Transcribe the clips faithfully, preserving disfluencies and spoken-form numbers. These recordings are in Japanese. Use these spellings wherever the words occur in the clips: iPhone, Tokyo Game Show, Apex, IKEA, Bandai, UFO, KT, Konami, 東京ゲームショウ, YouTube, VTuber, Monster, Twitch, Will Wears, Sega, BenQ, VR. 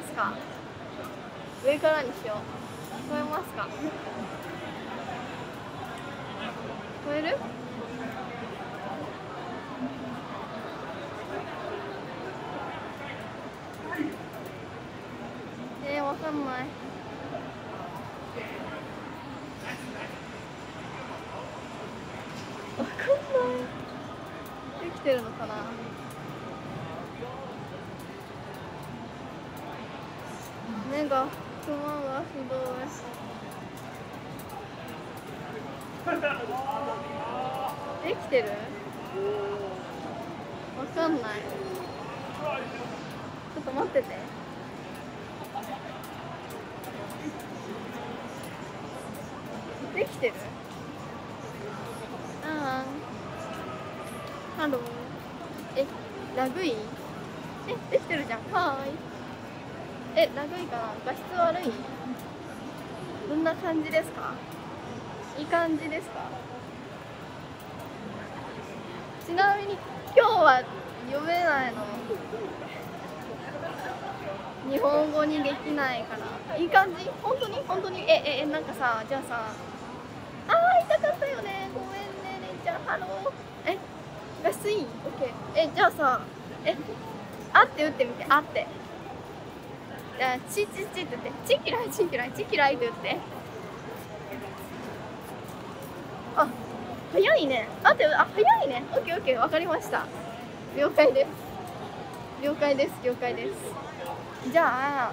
ますか？上からにしよう。聞こえますか？聞こえる？えー、わかんない。わかんない。できてるのかな？目が、クマがすごい。できてる？わかんない。ちょっと待ってて。できてる？ああ。ハロー。え、ラグい？え、できてるじゃん。はーい。え、ラグいかな？画質悪い？どんな感じですか？いい感じですか？ちなみに今日は読めないの。日本語にできないから。いい感じ？本当に？本当に？え、え、え、なんかさ、じゃあさ、あー、痛かったよね。ごめんね、レイちゃん。ハロー。え、画質いい？オッケー。え、じゃあさ、え、あって打ってみて、あって。チチチって言って、チ嫌いチ嫌いチ嫌いって言って。あ、早いね。あって、あ、早いね。オッケーオッケー、わかりました。了解です。了解です。了解です。じゃあ、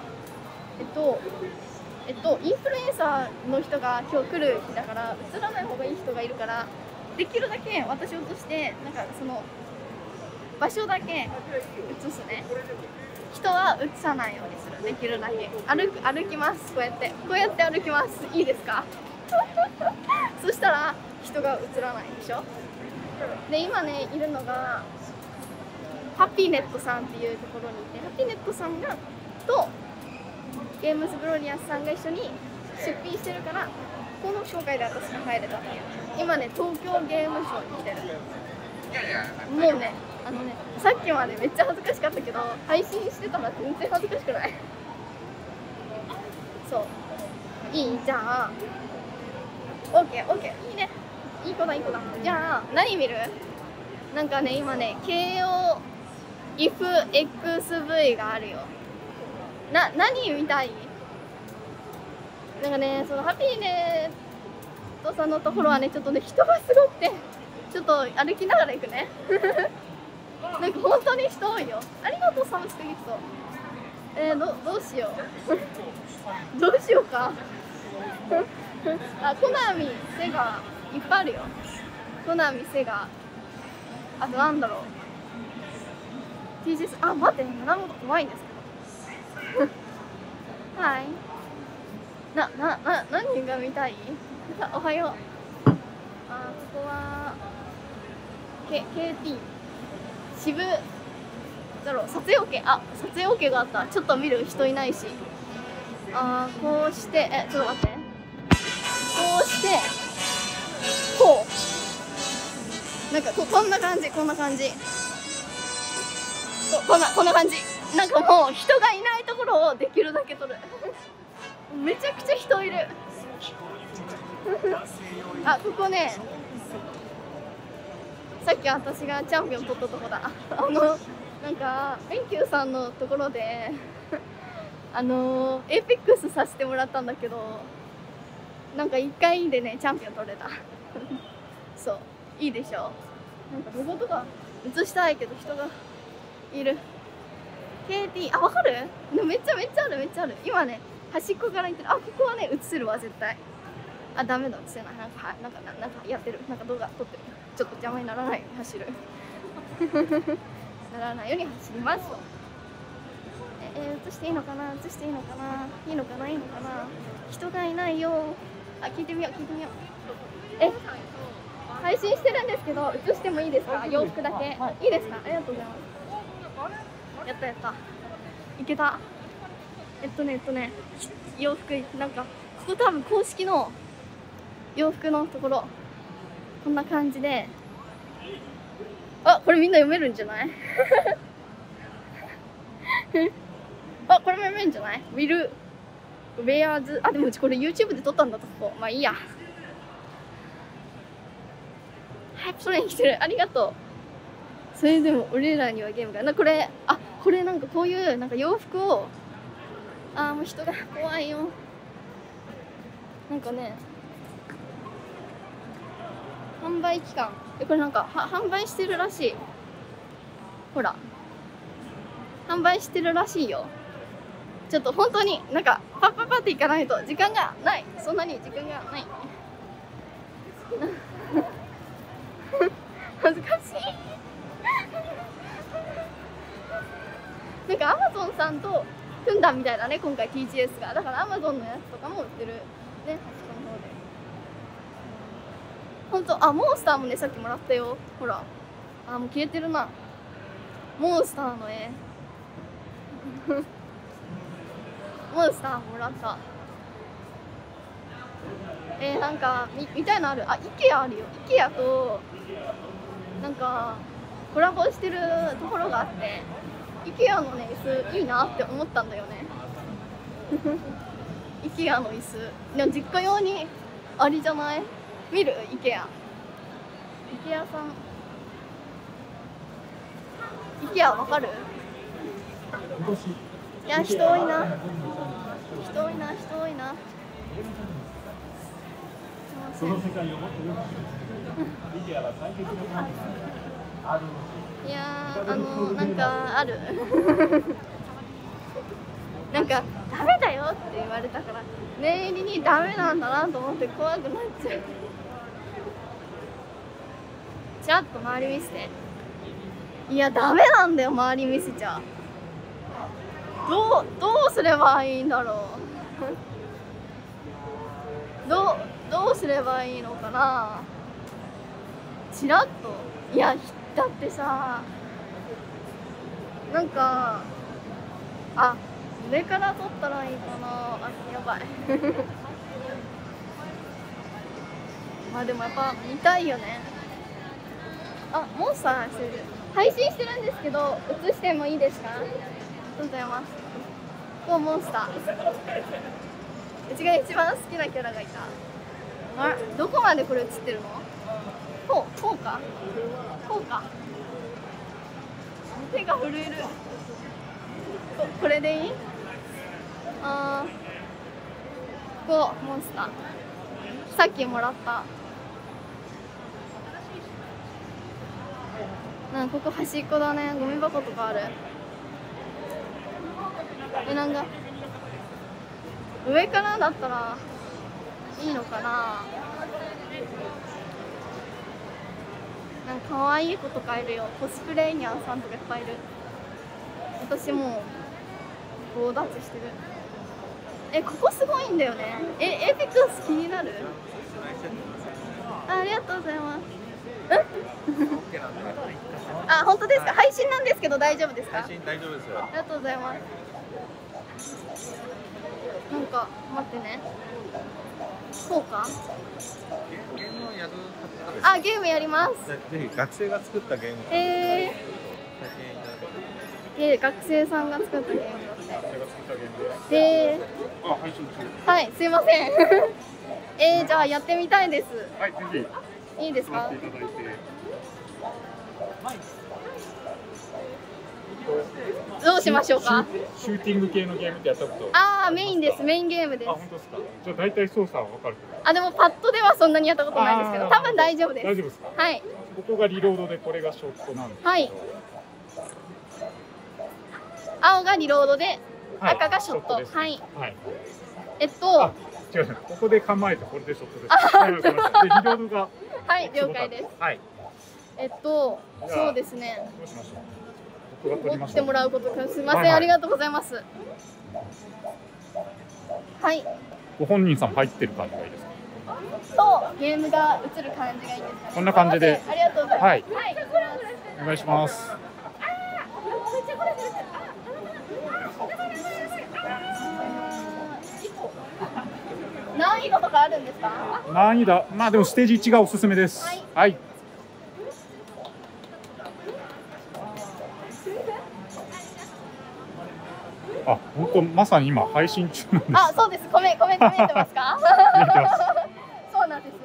えっと、えっと、インフルエンサーの人が今日来る日だから、映らない方がいい人がいるから、できるだけ私を映して、なんかその、場所だけ映すね。人は映さないようにする。できるだけ歩く歩きます。こうやってこうやって歩きます。いいですか？そしたら人が映らないでしょ。で今ねいるのがハピネットさんっていうところにいて、ハピネットさんがとゲームズ・ブロニアスさんが一緒に出品してるから、この紹介で私が入れたっていう。今ね東京ゲームショーに来てる。もうねあのね、さっきまでめっちゃ恥ずかしかったけど、配信してたら全然恥ずかしくない。そう。いい？じゃあ。オッケーオッケー。いいね。いい子だいい子だ。じゃあ、何見る？なんかね、今ね、ケーオーエフエックスブイ があるよ。な、何見たい？なんかね、そのハピーネットさんのところはね、ちょっとね、人がすごくて、ちょっと歩きながら行くね。なんか本当に人多いよ。ありがとう、サムスクギフト。えー、ど、どうしよう。どうしようか。あ、コナミ、セガ、いっぱいあるよ。コナミ、セガ。あとなんだろう。ティージェーエス、あ、待って、胸元怖いんですけど。はい。な、な、な、何が見たい？おはよう。あ、ここは、K、ケーティー。渋だろう。撮影オケ、あ、撮影オケがあった。ちょっと見る。人いないし。あー、こうして、え、ちょっと待って、こうしてこう、なんか こ, こんな感じこんな感じ こ, こんなこんな感じ。なんかもう人がいないところをできるだけ撮る。めちゃくちゃ人いる。あ、ここね、さっき私がチャンピオン取ったとこだ。あのなんかBenQさんのところであのエーペックスさせてもらったんだけど、なんかいっかいでねチャンピオン取れた。そう、いいでしょ。なんかロゴとか映したいけど人がいる。 ケーティー、 あ、わかる？めっちゃめっちゃあるめっちゃある。今ね端っこから行ってる。あ、ここはね映せるわ絶対。あ、ダメだ、映せない。なんか、なんか、なんかやってる。なんか動画撮ってる。ちょっと邪魔にならないように走る。ならないように走ります。え、映していいのかな？映していいのかな？いいのかな？いいのかな？人がいないよ。あ、聞いてみよう、聞いてみよう。え、配信してるんですけど、映してもいいですか？洋服だけ。いいですか？ありがとうございます。やったやった。いけた。えっとね、えっとね、洋服、なんか、ここ多分公式の洋服のところ、こんな感じで、あ、これみんな読めるんじゃない？あ、これも読めるんじゃない ?Will Wears。 あ、でもうちこれ YouTube で撮ったんだとこ。まあいいや。はい、それに来てる。ありがとう。それでも俺らにはゲームがな、これ、あ、これなんかこういうなんか洋服を、あーもう人が怖いよ。なんかね、販売期間。え、これなんかは販売してるらしい。ほら。販売してるらしいよ。ちょっと本当になんかパッパッパっていかないと時間がない。そんなに時間がない。恥ずかしい。なんかアマゾンさんと組んだみたいだね、今回 ティージーエス が。だからアマゾンのやつとかも売ってるね、端っこの方で。本当、あ、モンスターもね、さっきもらったよ。ほら。あ、もう消えてるな。モンスターの絵。モンスターもらった。えー、なんか、み、みたいのある。あ、IKEA あるよ。IKEA と、なんか、コラボしてるところがあって、IKEA のね、椅子、いいなって思ったんだよね。IKEA の椅子。でも実家用に、ありじゃない？見る？ IKEA。IKEA さん。IKEA わかる？いや、人多いな。人多いな、人多いな。すみません。いやー、あの、なんかある。なんか、ダメだよって言われたから、念入りにダメなんだなと思って怖くなっちゃう。ちらっと周り見せて。いや、ダメなんだよ、周り見せちゃう。どう、どうすればいいんだろう。どう、どうすればいいのかな。ちらっと、いや、だってさ。なんか。あ、上から撮ったらいいかな。あ、やばい。まあ、でも、やっぱ、見たいよね。あ、モンスターしてる。配信してるんですけど、映してもいいですか。ありがとうございます。こうモンスター。うちが一番好きなキャラがいた。あれ、どこまでこれ映ってるの？こう、こうか。こうか。手が震える。こ、これでいい？あー。こうモンスター。さっきもらった。なんかここ端っこだね。ゴミ箱とかある。え、なんか上からだったらいいのかな。なんか可愛い子とかいるよ。コスプレニャンさんとかいっぱいいる。私もう棒立ちしてる。え、ここすごいんだよね。え、エーペックス気になる。 あ, ありがとうございますあ、本当ですか。配信なんですけど大丈夫ですか。配信大丈夫ですよ。ありがとうございます。なんか待ってね。こうか。ゲームをやる方。あ、ゲームやります。ぜひ学生が作ったゲーム。ええー。学生さんが作ったゲームって。ええー。あ、配信中。はい、すいません。ええー、じゃあやってみたいです。はい、ぜひ。いいですか。どうしましょうか。シューティング系のゲームってやったこと。ああ、メインです。メインゲームです。あ、本当ですか。じゃあ大体操作はわかる。あ、でもパッドではそんなにやったことないんですけど、多分大丈夫です。大丈夫ですか。はい。ここがリロードで、これがショットなんですけど。はい。青がリロードで、赤がショット。はい。はい。えっと。違う、ここで構えて、これでショットです。あ、リロードが。はい、了解です。はい。えっと、そうですね。どうしましょう。持ってもらうことか、すみません、はいはい、ありがとうございます。はい。ご本人さん入ってる感じがいいですか。そう、ゲームが映る感じがいいですかね。こんな感じで。ありがとうございます。はい。はい、お願いします。難易度とかあるんですか。難易度、まあ、でもステージいちがおすすめです。はい。はい、あ、本当まさに今配信中なんです。あ、そうです。コメント見えてますか？そうなんです。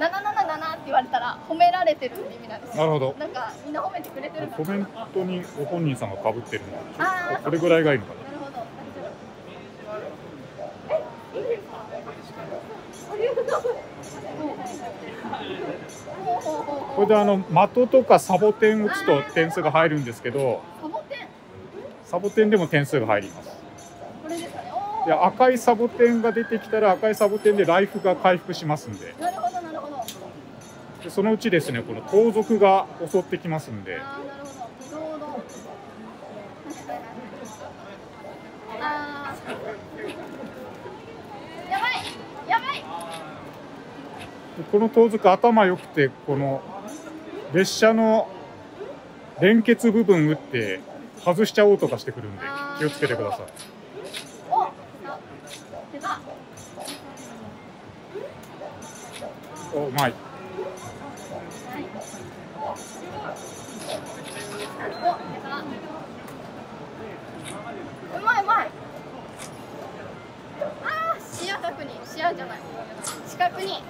ななななななって言われたら褒められてるって意味なんです。なるほど。なんかみんな褒めてくれてる。コメントにご本人さんが被ってるのはこれぐらいがいいのかな。なるほど。え、いいですか？ありがとうございます。これであの的とかサボテン打つと点数が入るんですけど、サボテンサボテンでも点数が入ります。これですかね。いや、赤いサボテンが出てきたら赤いサボテンでライフが回復しますんで。なるほどなるほど。でそのうちですね、この盗賊が襲ってきますんで。ああ、なるほど。ああ、やばいやばい。この盗賊頭良くて、この列車の連結部分打って外しちゃおうとかしてくるんで気をつけてください。お、出た。お、うまい。お、うまいうまい。ああ、視野確認、視野じゃない。視覚に。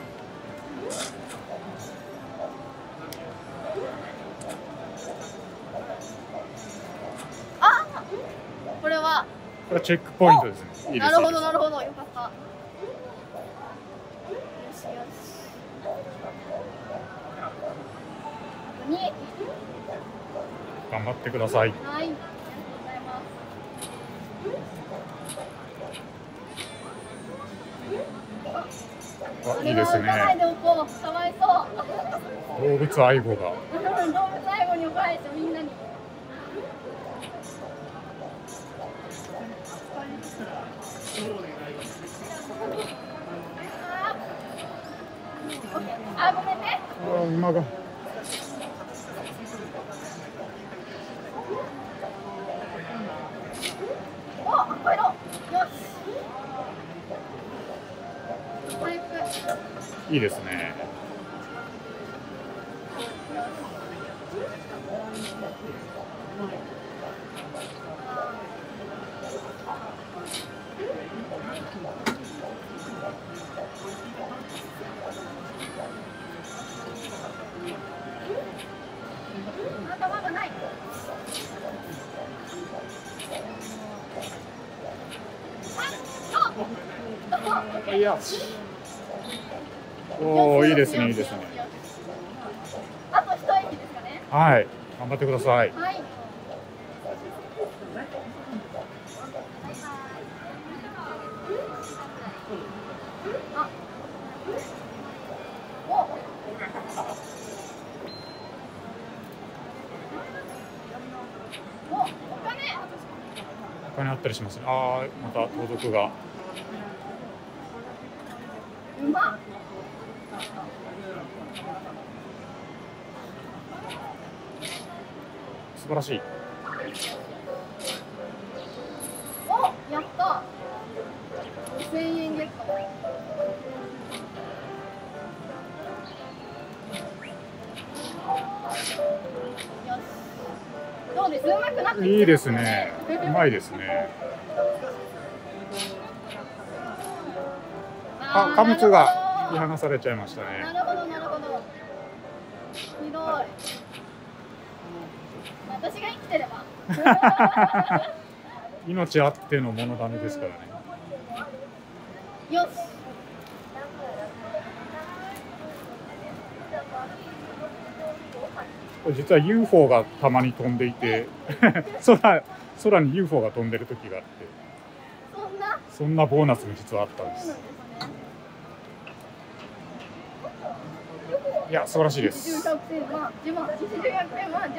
あ、これはこれチェックポイントですね。いいです。なるほどなるほど、よかった。よしよし。に頑張ってください。はい。ありがとうございます。あ、いいですね。かわいそう。動物愛護が。動物愛護に怒られてみんなに。あ、ごめんね。あ、馬が。お、これの。よし。いいですね。頭がない。いや。おお、いいですね、いいですね。あと一息ですかね。はい、頑張ってください。はい。あ。お。お、お金。お金あったりしますね。ああ、また盗賊が。うまっ。素晴らしい。お、やった。にせんえんゲット。よし。どうです？うまくなってきてますね。いいですね。うまいですね。あ、貨物が。引き離されちゃいましたね。なるほどなるほど。ひどい。私が生きてれば。命あってのものだめですからね。よし。これ実は ユーフォー がたまに飛んでいて、空空に ユーフォー が飛んでる時があって、そんなそんなボーナスも実はあったんです。いや、素晴らしいです。いちまん、いちまん、いちまん、ひゃくまん、い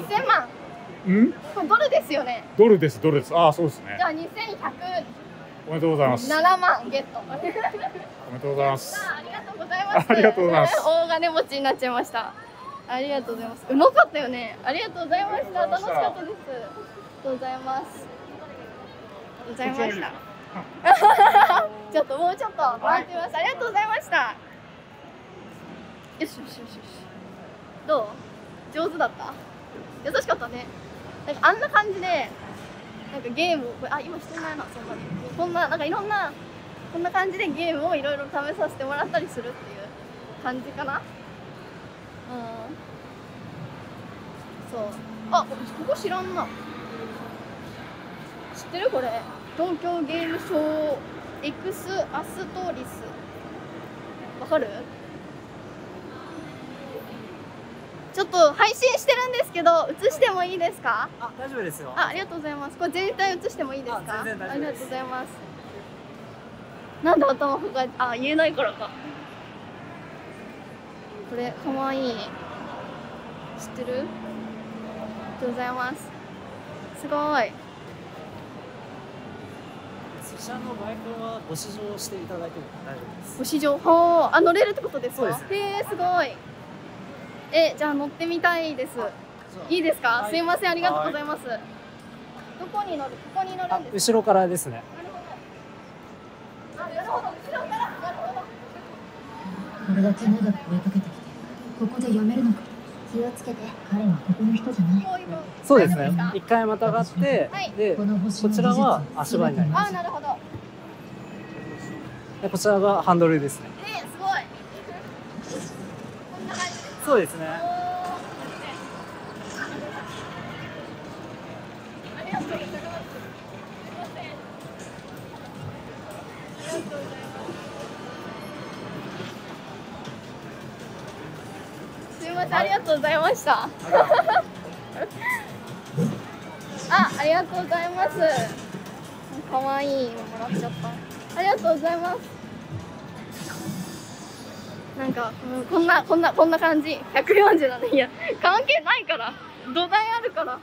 っせんまん。うん？これドルですよね。ドルです、ドルです。ああ、そうですね。じゃあにせんひゃく。おめでとうございます。ななまんゲット。おめでとうございます。ありがとうございます。ありがとうございます。大金持ちになっちゃいました。ありがとうございます。うまかったよね。ありがとうございました。楽しかったです。ありがとうございます。ございました。ちょっともうちょっと回ってます。ありがとうございました。よしよしよしよし。どう？上手だった？優しかったね。なんかあんな感じでなんかゲームをこれあ今してないなそんなにこんななんかいろんなこんな感じでゲームをいろいろ試させてもらったりするっていう感じかな。うんそうあここ知らんな。知ってるこれ東京ゲームショーエクスアストリスわかる？ちょっと配信してるんですけど映してもいいですか？あ、大丈夫ですよ。あ、ありがとうございます。これ全体映してもいいですか？あ、全然大丈夫です。ありがとうございます。なんで頭抱えて、あ、言えないからか。これ可愛い。知ってる？ありがとうございます。すごい。自社のバイクはご試乗していただいても大丈夫です。ご試乗、ほう、あ、乗れるってことですか？へえ、すごい。え、じゃあ乗ってみたいです。いいですか？すいません、ありがとうございます。どこに乗る？ここに乗るんですか？後ろからですね。なるほど。あ、なるほど。後ろから。なるほど。俺が手長く追いかけてきて、ここで読めるのか。気をつけて。彼はここの人じゃない。そうですね。一回またがって、で、こちらは足場になります。あ、なるほど。で、こちらがハンドルですね。え、すごい。こんな感じ。そうですね。ありがとうございます。ありがとうございます。すみません、ありがとうございました。あ、ありがとうございます。可愛いもらっちゃった。ありがとうございます。なんか、うん、こんなこんなこんな感じひゃくよんじゅうなな、いや関係ないから土台あるから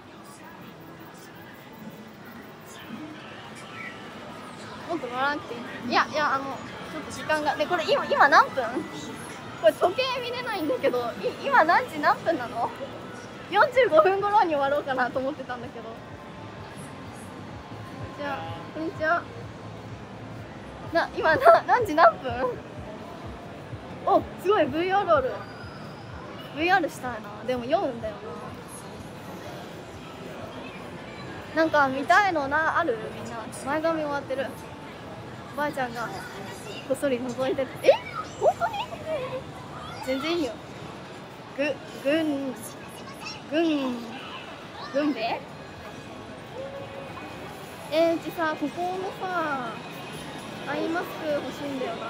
もっともらっていい。いやいやあのちょっと時間がでこれ今今何分これ時計見れないんだけどい今何時何分なのよんじゅうごふん頃に終わろうかなと思ってたんだけど。じゃあこんにちはな今な何時何分お、すごい ブイアール ある ブイアール したいな。でもよんだよな。なんか見たいのなあるみんな前髪終わってるおばあちゃんがこっそり覗いててえ本当に全然いいよぐ、ぐんぐんぐんべえー、うちさ、ここのさアイマスク欲しいんだよな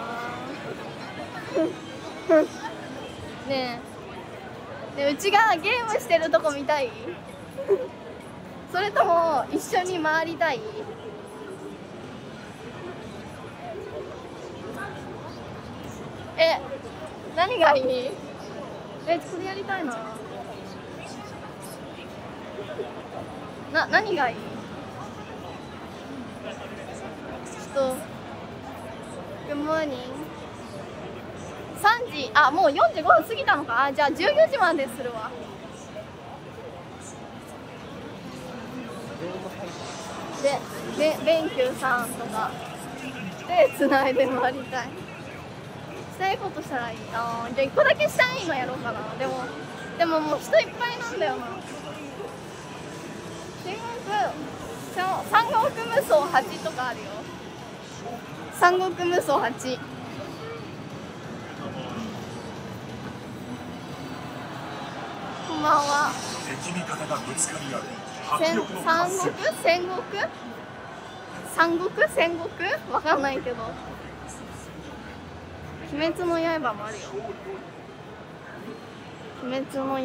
ねえねうちがゲームしてるとこ見たいそれとも一緒に回りたいえ何がいいえこれやりたいなな何がいいちょっとグッモーニングさんじあもうよんじゅうごふん過ぎたのかあじゃあじゅうよじまでするわでBenQさんとかでつないで回りたいしたいことしたらいいあじゃあいっこだけしたいのやろうかなでもでももう人いっぱいなんだよな三国無双はちとかあるよ三国無双はちこんばんは。戦国戦国三国戦国わかんないけど鬼滅の刃もあるよ鬼滅の刃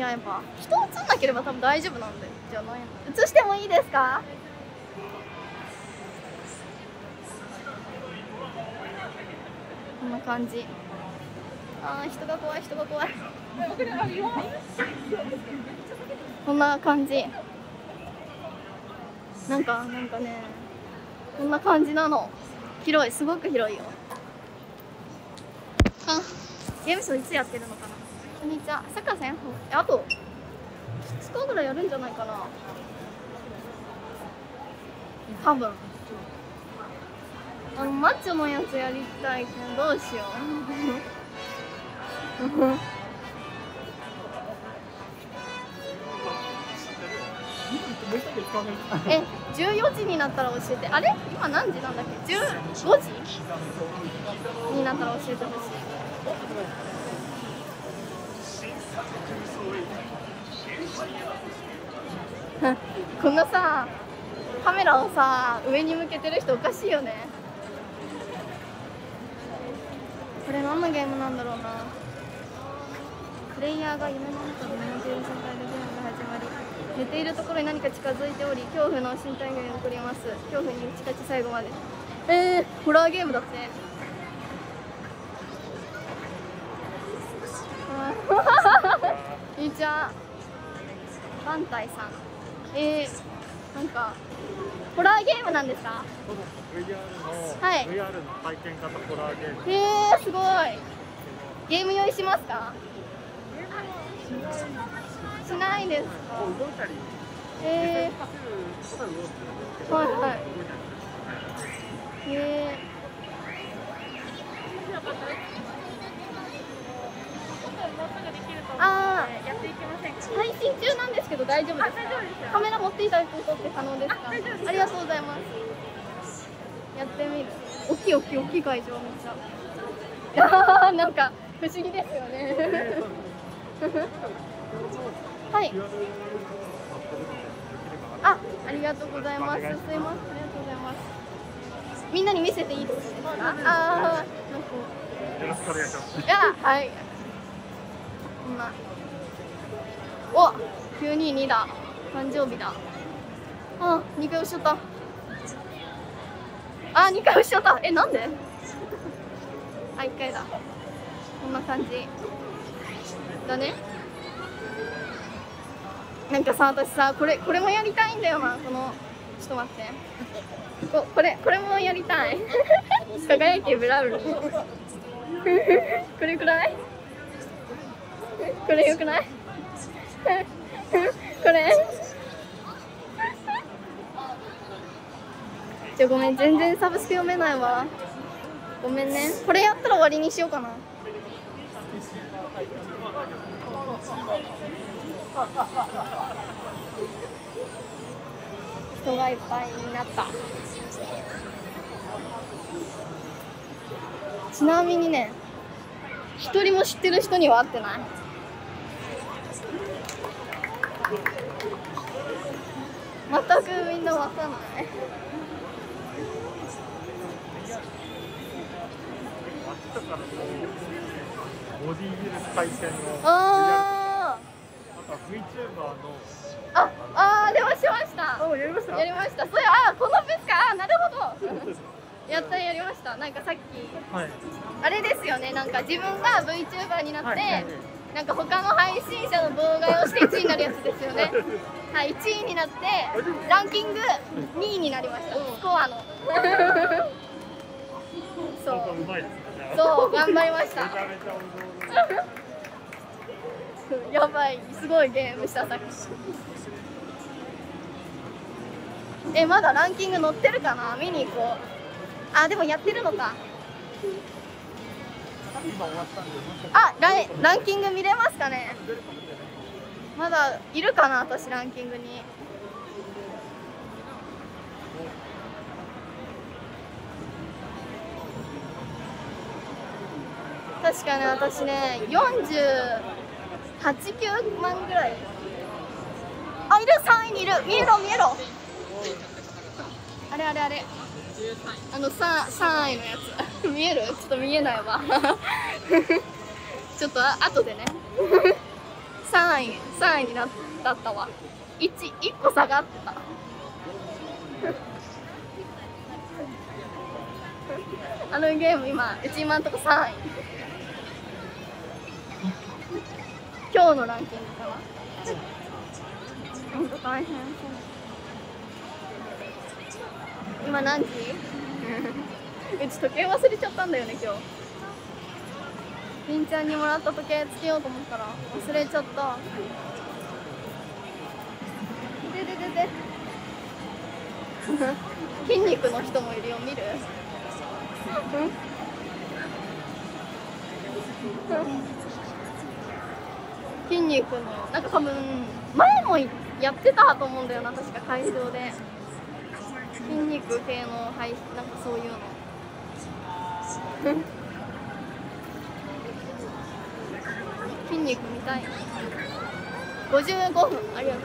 人映んなければ多分大丈夫なんでじゃないの映してもいいですかこんな感じあー人が怖い人が怖いこんな感じなんかなんかねこんな感じなの広いすごく広いよあゲームショーいつやってるのかなこんにちはサッカー戦あとふつかぐらいやるんじゃないかな多分あのマッチョのやつやりたいけどどうしようえ、じゅうよじになったら教えて。あれ今何時なんだっけ、じゅうごじになったら教えてほしい。このさ、カメラをさ上に向けてる人おかしいよね。これ何のゲームなんだろうな。プレイヤーが夢の中で眠っている世界でゲームが始まり、寝ているところに何か近づいており、恐怖の身体が起こります。恐怖に打ち勝ち最後まで。えー、ホラーゲームだって。いいじゃん。バンタイさん。えー、なんか、ホラーゲームなんですか？そうです。ブイアール の、ブイアール の体験型ホラーゲーム。えー、すごい。ゲーム用意しますか？しないですか。動いたり、えー、はいはい。えー、あー、やっていきませんか。配信中なんですけど大丈夫ですか？カメラ持っていただくことって可能ですか？ありがとうございます。やってみる。大きい大きい大きい会場めっちゃ。あ、なんか不思議ですよね。はい。あ、ありがとうございます。すいません、ありがとうございます。みんなに見せていいですか？ああ、よろしくお願いします。いや、はい。今。お、九二二だ。誕生日だ。あ、二回押しちゃった。あ、二回押しちゃった。え、なんで？あ、一回だ。こんな感じ。だね。なんかさ、私さ、これこれもやりたいんだよな。このちょっと待って、ここれこれもやりたい。輝けブラウル。これくらい？これよくない？これ？じゃごめん、全然サブスク読めないわ。ごめんね。これやったら終わりにしようかな。人がいっぱいになった。ちなみにね、一人も知ってる人には会ってない。全くみんなわかんない。ボディビル回転の、あと VTuber の、ああー、出ましました。やりました。やりました。そうや、あ、このペスか、あ、なるほど。やった、やりました。なんかさっき、はい、あれですよね。なんか自分が VTuber になって、はいはい、なんか他の配信者の妨害をしていちいになるやつですよね。はい、いちいになってランキングにいになりました。スコアの。そう。そう、頑張りました。やばい、すごいゲームしたさっき。え、まだランキング載ってるかな、見に行こう。あ、でもやってるのか。あ、ラン、ランキング見れますかね。まだいるかな、私ランキングに。確かに私ね、よんじゅうはち、きゅうまんぐらい。あ、いる、さんいにいる。見えろ見えろ。あれあれあれ、あの さん, さんいのやつ。見える？ちょっと見えないわ。ちょっとあ後でね。さんい、さんいになったったわ。いち、いっこ下がってた。あのゲーム今、うち今んとこさんい。今日のランキングかな。本当大変。今何時？うち時計忘れちゃったんだよね今日。りんちゃんにもらった時計つけようと思ったら忘れちゃった。でででで。筋肉の人もいるよ、見る？うん。筋肉のなんか多分前もややってたと思うんだよな、確か会場で筋肉系の配信なんかそういうの筋肉見たい。ごじゅうごふんありがとう。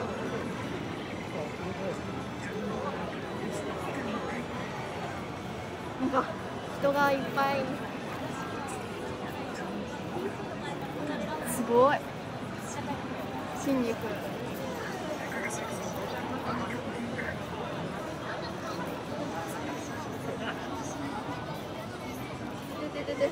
なんか人がいっぱい、すごい筋肉。でででで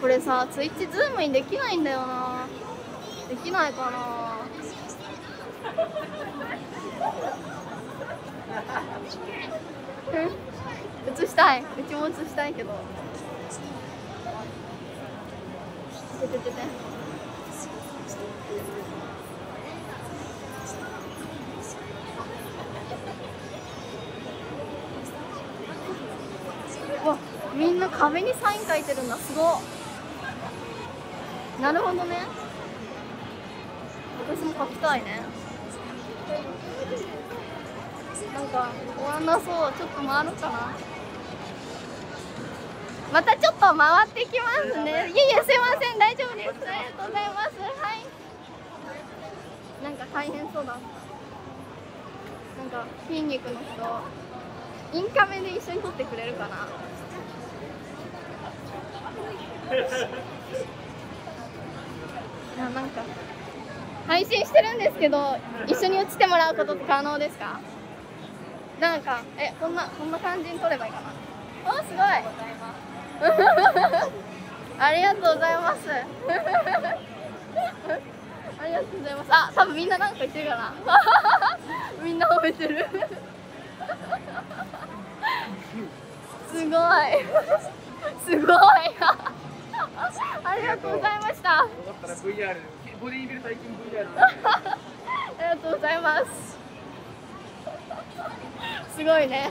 これさ、ツイッチズームインできないんだよな。できないかな。映したい、うちも映したいけど。ててててうわ、みんな壁にサイン書いてるんだ、すごい。なるほどね、私も書きたいね。なんか終わんなそう。ちょっと回るかな。またちょっと回ってきますね。いやいや、すいません、大丈夫です。ありがとうございます。はい。なんか大変そうだ。なんか筋肉の人、インカメで一緒に撮ってくれるかな。な、なんか配信してるんですけど、一緒に写ってもらうことって可能ですか？なんか、え、こんな、こんな感じに撮ればいいかな。お、すごい。ありがとうございます。ありがとうございます。あ、多分みんななんか言ってるかな。みんな褒めてる。すごい。すごい。ありがとうございました。ボディービル最近 ブイアール ありがとうございます。すごいね。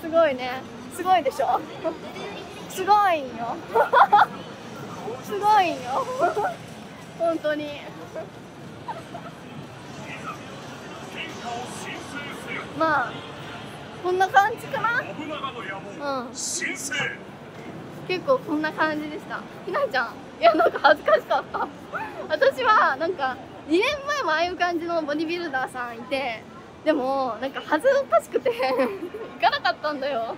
すごいね。すごいでしょ。すごいんよ。すごいんよ。本当に。まあこんな感じかな。うん。結構こんな感じでした。ひなちゃん。いや、なんか恥ずかしかった。私はなんかにねんまえもああいう感じのボディビルダーさんいて、でもなんか恥ずかしくて行かなかったんだよ。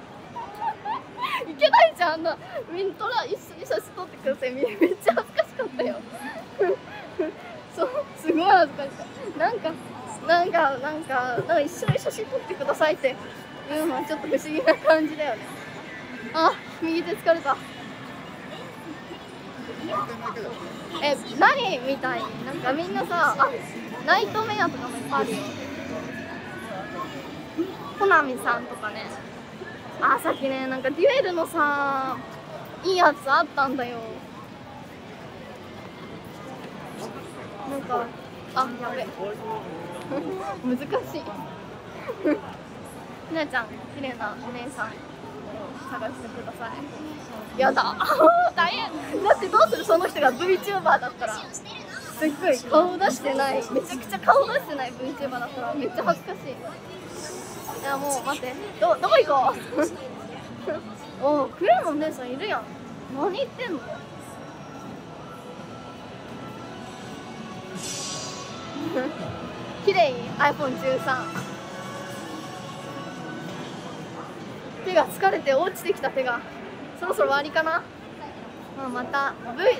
行けないじゃん、なみんな一緒に写真撮ってください。めっちゃ恥ずかしかったよ。そう、すごい恥ずかしかった。なんかなんかなんかなんか一緒に写真撮ってくださいっていうのはちょっと不思議な感じだよね。あ、右手疲れた。え、何みたいになんかみんなさ、あ、ナイトメアとかもいっぱいあるよ。コナミさんとかね。あ、さっきね、なんかデュエルのさ、いいやつあったんだよ。なんか、あ、やべ難しい。ひなちゃん、綺麗なお姉さん探してください。やだ大変だって、どうする、その人が ブイチューバー だったら、すっごい顔出してない、めちゃくちゃ顔出してない ブイチューバー だったらめっちゃ恥ずかしい。いや、もう待って、どどこ行こう。おお、クラのお姉さんいるやん。何言ってんの。綺麗に アイフォンじゅうさん。 手が疲れて落ちてきた。手がそろそろ終わりかな。まあ、また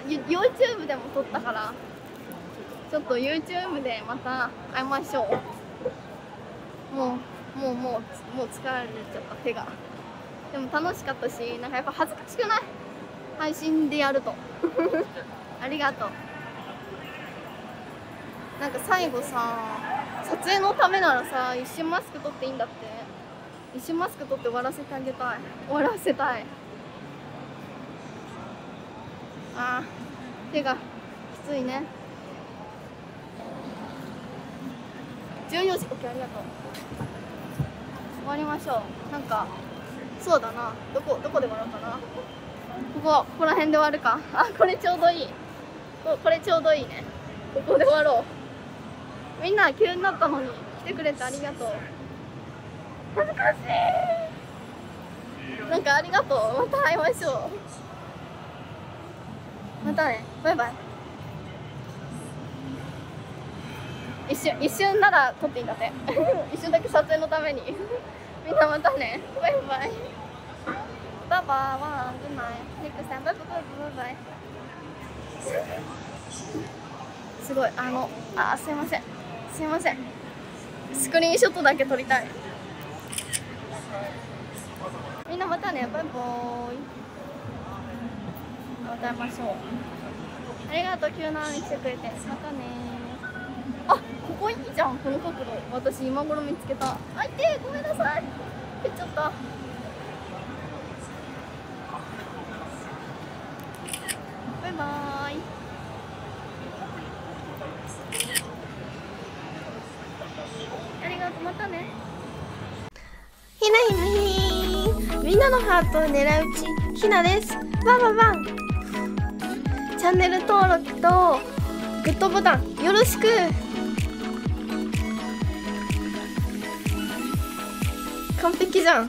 v YouTube でも撮ったから、ちょっと YouTube でまた会いましょう。もうもうもうもう疲れちゃった手が。でも楽しかったし、なんかやっぱ恥ずかしくない、配信でやると。ありがとう。なんか最後さ、撮影のためならさ、一瞬マスク取っていいんだって。一瞬マスク取って終わらせてあげたい。終わらせたい。あー、手がきついね。じゅうよじ、OK、ありがとう。終わりましょう。なんかそうだな、どこどこで終わろうかな。ここ、ここら辺で終わるか。あ、これちょうどいい。こ、これちょうどいいね。ここで終わろう。みんな急になったのに来てくれてありがとう。恥ずかしい。なんかありがとう。また会いましょう。またね。バイバイ。一瞬、一瞬なら撮っていいんだって。一瞬だけ撮影のために。みんなまたね。バイバイ。バイバイ。ワン、グッナイ。リクさん、バイバイバイバイ。すごい、あの、あ、すいません。すいません。スクリーンショットだけ撮りたい。みんなまたね。バイバイ。また会いましょう。ありがとう、急なのに来てくれて。またね。あ、ここいいじゃん、この角度。私今頃見つけた。あいて、ごめんなさい。蹴っちゃった。バイバーイ。ありがとう、またね。ひなひなひー。みんなのハートを狙ううち、ひなです。バンバンバン。チャンネル登録とグッドボタンよろしく。完璧じゃん。